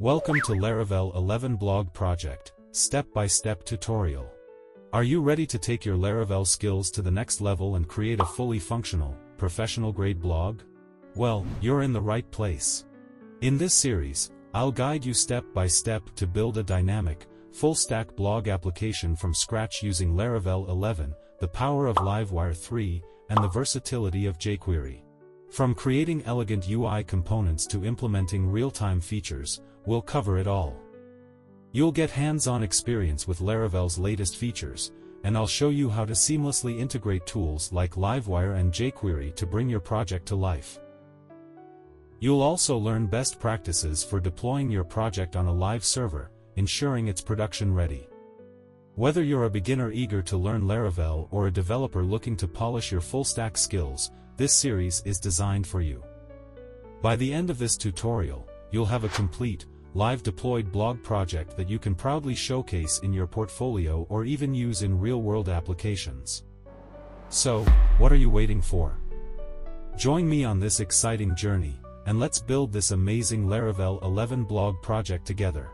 Welcome to Laravel 11 blog project, step-by-step tutorial. Are you ready to take your Laravel skills to the next level and create a fully functional, professional-grade blog? Well, you're in the right place. In this series, I'll guide you step-by-step to build a dynamic, full-stack blog application from scratch using Laravel 11, the power of Livewire 3, and the versatility of jQuery. From creating elegant UI components to implementing real-time features, we'll cover it all. You'll get hands-on experience with Laravel's latest features, and I'll show you how to seamlessly integrate tools like Livewire and jQuery to bring your project to life. You'll also learn best practices for deploying your project on a live server, ensuring it's production ready. Whether you're a beginner eager to learn Laravel or a developer looking to polish your full-stack skills, this series is designed for you. By the end of this tutorial, you'll have a complete, live-deployed blog project that you can proudly showcase in your portfolio or even use in real-world applications. So, what are you waiting for? Join me on this exciting journey, and let's build this amazing Laravel 11 blog project together.